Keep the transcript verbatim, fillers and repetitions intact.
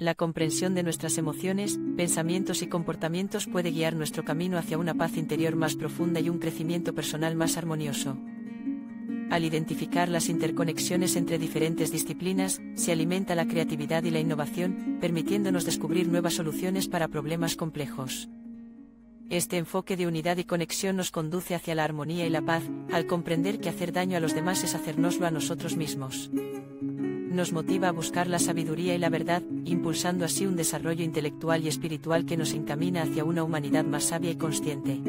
La comprensión de nuestras emociones, pensamientos y comportamientos puede guiar nuestro camino hacia una paz interior más profunda y un crecimiento personal más armonioso. Al identificar las interconexiones entre diferentes disciplinas, se alimenta la creatividad y la innovación, permitiéndonos descubrir nuevas soluciones para problemas complejos. Este enfoque de unidad y conexión nos conduce hacia la armonía y la paz, al comprender que hacer daño a los demás es hacérnoslo a nosotros mismos. Nos motiva a buscar la sabiduría y la verdad, impulsando así un desarrollo intelectual y espiritual que nos encamina hacia una humanidad más sabia y consciente.